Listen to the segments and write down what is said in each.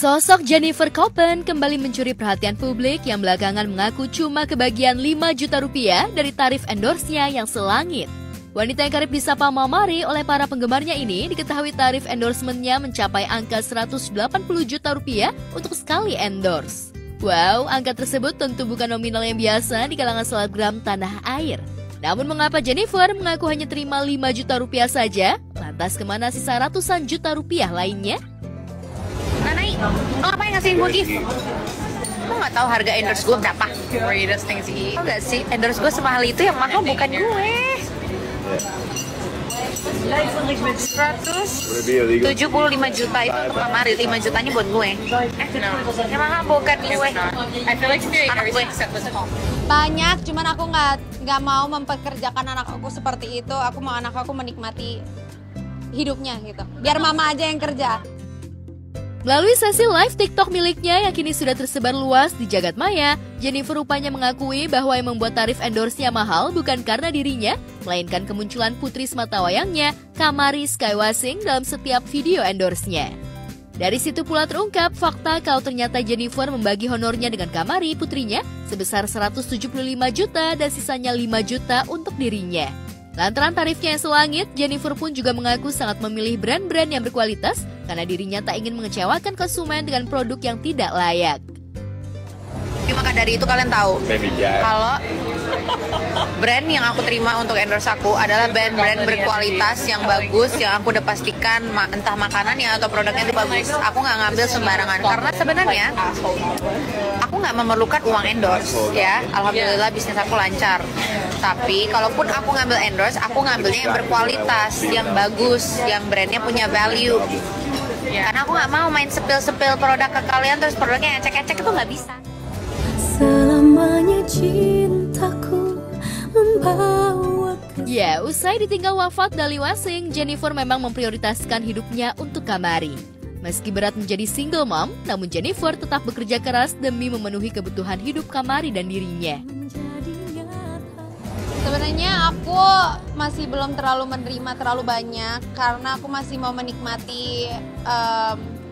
Sosok Jennifer Coppen kembali mencuri perhatian publik yang belakangan mengaku cuma kebagian 5 juta rupiah dari tarif endorse-nya yang selangit. Wanita yang kerap disapa Mamari oleh para penggemarnya ini diketahui tarif endorsement-nya mencapai angka 180 juta rupiah untuk sekali endorse. Wow, angka tersebut tentu bukan nominal yang biasa di kalangan selebgram tanah air. Namun mengapa Jennifer mengaku hanya terima 5 juta rupiah saja? Lantas kemana sisa ratusan juta rupiah lainnya? Lo ngapain ngasihin gue gift? Lo gak tau harga endorse gue berapa? Tau gak sih, endorse gue semahal itu, yang mahal bukan gue. 175 juta itu untuk Kamari, 5 jutanya buat gue. Yang mahal bukan gue, anak gue. Banyak, cuman aku gak mau mempekerjakan anak aku seperti itu. Aku mau anak aku menikmati hidupnya gitu, biar mama aja yang kerja. Melalui sesi live TikTok miliknya yang kini sudah tersebar luas di jagat maya, Jennifer rupanya mengakui bahwa yang membuat tarif endorse-nya mahal bukan karena dirinya, melainkan kemunculan putri semata wayangnya, Kamari Skye Wasing, dalam setiap video endorse-nya. Dari situ pula terungkap fakta kalau ternyata Jennifer membagi honornya dengan Kamari, putrinya, sebesar 175 juta dan sisanya 5 juta untuk dirinya. Lantaran tarifnya yang selangit, Jennifer pun juga mengaku sangat memilih brand-brand yang berkualitas karena dirinya tak ingin mengecewakan konsumen dengan produk yang tidak layak. Maka dari itu kalian tahu kalau brand yang aku terima untuk endorse aku adalah brand-brand berkualitas yang bagus, yang aku udah pastikan entah makanannya atau produknya itu bagus. Aku nggak ngambil sembarangan karena sebenarnya aku nggak memerlukan uang endorse ya. Alhamdulillah bisnis aku lancar. Tapi kalaupun aku ngambil endorse, aku ngambilnya yang berkualitas, yang bagus, yang brandnya punya value. Karena aku nggak mau main sepil-sepil produk ke kalian terus produknya ecek-ecek, itu nggak bisa. Selamanya cintaku membawakan. Ya, usai ditinggal wafat Dali Wasing, Jennifer memang memprioritaskan hidupnya untuk Kamari. Meski berat menjadi single mom, namun Jennifer tetap bekerja keras demi memenuhi kebutuhan hidup Kamari dan dirinya. Sebenarnya aku masih belum terlalu menerima terlalu banyak karena aku masih mau menikmati.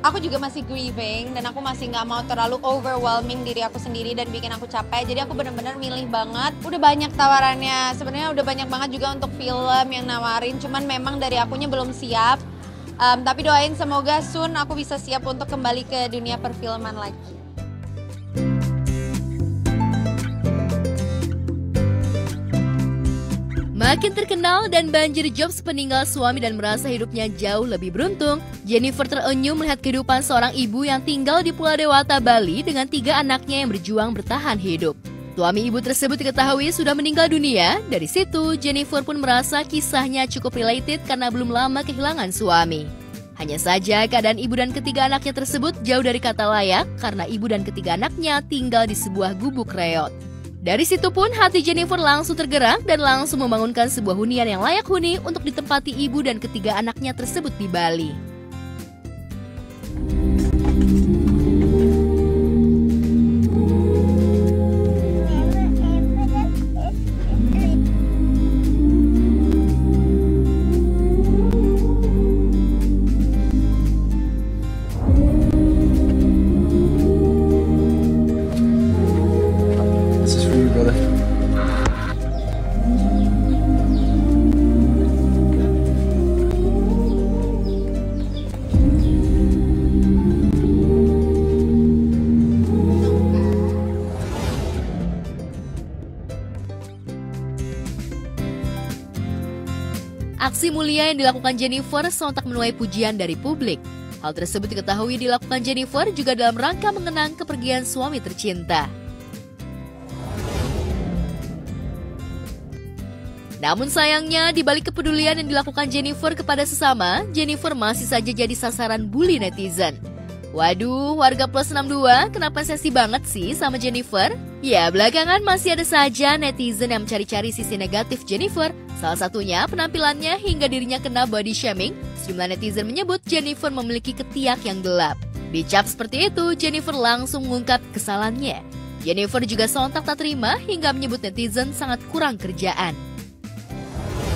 Aku juga masih grieving dan aku masih nggak mau terlalu overwhelming diri aku sendiri dan bikin aku capek. Jadi aku bener-bener milih banget. Udah banyak tawarannya, sebenarnya udah banyak banget juga untuk film yang nawarin. Cuman memang dari akunya belum siap. Tapi doain semoga soon aku bisa siap untuk kembali ke dunia perfilman lagi. Makin terkenal dan banjir jobs peninggal suami dan merasa hidupnya jauh lebih beruntung, Jennifer terenyuh melihat kehidupan seorang ibu yang tinggal di Pulau Dewata, Bali dengan 3 anaknya yang berjuang bertahan hidup. Suami ibu tersebut diketahui sudah meninggal dunia. Dari situ, Jennifer pun merasa kisahnya cukup related karena belum lama kehilangan suami. Hanya saja keadaan ibu dan ketiga anaknya tersebut jauh dari kata layak karena ibu dan ketiga anaknya tinggal di sebuah gubuk reot. Dari situ pun hati Jennifer langsung tergerak dan langsung membangunkan sebuah hunian yang layak huni untuk ditempati ibu dan ketiga anaknya tersebut di Bali. Aksi mulia yang dilakukan Jennifer sontak menuai pujian dari publik. Hal tersebut diketahui dilakukan Jennifer juga dalam rangka mengenang kepergian suami tercinta. Namun sayangnya, di balik kepedulian yang dilakukan Jennifer kepada sesama, Jennifer masih saja jadi sasaran bully netizen. Waduh, warga plus 62, kenapa sensi banget sih sama Jennifer? Ya, belakangan masih ada saja netizen yang mencari-cari sisi negatif Jennifer. Salah satunya penampilannya hingga dirinya kena body shaming. Sejumlah netizen menyebut Jennifer memiliki ketiak yang gelap. Dicap seperti itu, Jennifer langsung mengungkap kesalahannya. Jennifer juga sontak tak terima hingga menyebut netizen sangat kurang kerjaan.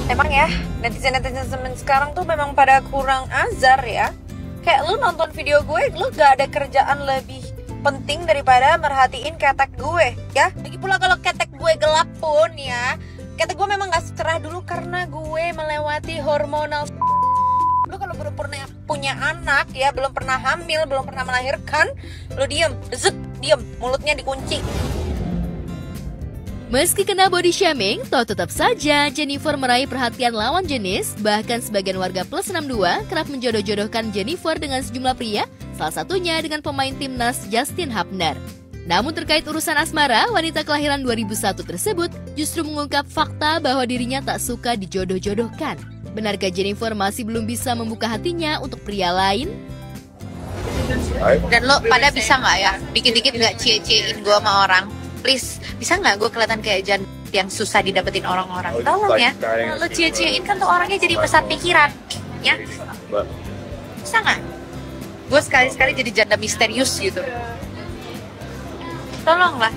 Emang ya, netizen-netizen sekarang tuh memang pada kurang azar ya. Kayak lu nonton video gue, lu gak ada kerjaan lebih penting daripada merhatiin ketek gue, ya. Lagi pula kalau ketek gue gelap pun ya, ketek gue memang gak secerah dulu karena gue melewati hormonal. Lu kalau belum pernah punya anak ya, belum pernah hamil, belum pernah melahirkan, lu diem, zut, diem, mulutnya dikunci. Meski kena body shaming, toh tetap saja Jennifer meraih perhatian lawan jenis. Bahkan sebagian warga plus 62 kerap menjodoh-jodohkan Jennifer dengan sejumlah pria, salah satunya dengan pemain timnas Justin Hubner. Namun terkait urusan asmara, wanita kelahiran 2001 tersebut justru mengungkap fakta bahwa dirinya tak suka dijodoh-jodohkan. Benarkah Jennifer masih belum bisa membuka hatinya untuk pria lain? Dan lo pada bisa nggak ya, dikit-dikit nggak cie-ciein gue sama orang? Please, bisa nggak gue kelihatan kayak Jan yang susah didapetin orang-orang? Tolong ya, lo cie-ciein kan tuh orangnya jadi pesat pikiran, ya? Bisa nggak? Gue sekali-sekali jadi janda misterius gitu. Tolonglah.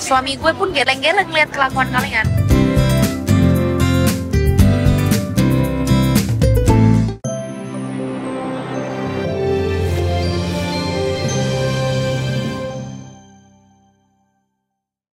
Suami gue pun geleng-geleng lihat kelakuan kalian.